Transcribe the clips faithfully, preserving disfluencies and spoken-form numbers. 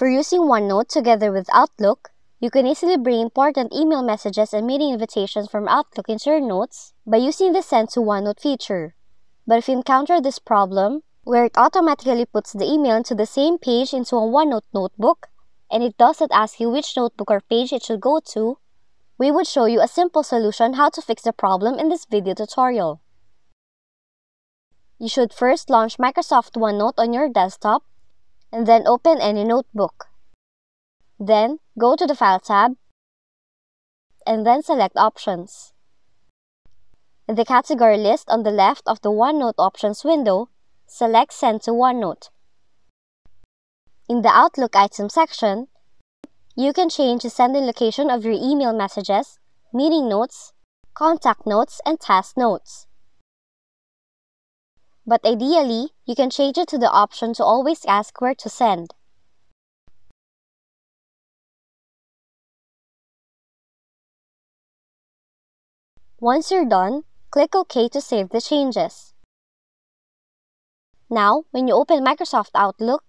If you're using OneNote together with Outlook, you can easily bring important email messages and meeting invitations from Outlook into your notes by using the Send to OneNote feature. But if you encounter this problem, where it automatically puts the email into the same page into a OneNote notebook, and it doesn't ask you which notebook or page it should go to, we would show you a simple solution how to fix the problem in this video tutorial. You should first launch Microsoft OneNote on your desktop, and then open any notebook. Then, go to the File tab, and then select Options. In the category list on the left of the OneNote Options window, select Send to OneNote. In the Outlook Items section, you can change the sending location of your email messages, meeting notes, contact notes, and task notes. But ideally, you can change it to the option to always ask where to send. Once you're done, click OK to save the changes. Now, when you open Microsoft Outlook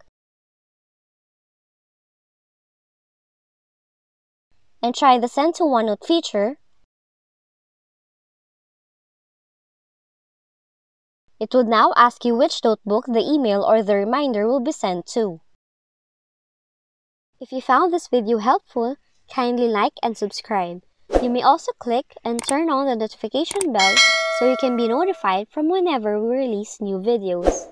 and try the Send to OneNote feature, it would now ask you which notebook the email or the reminder will be sent to. If you found this video helpful, kindly like and subscribe. You may also click and turn on the notification bell so you can be notified from whenever we release new videos.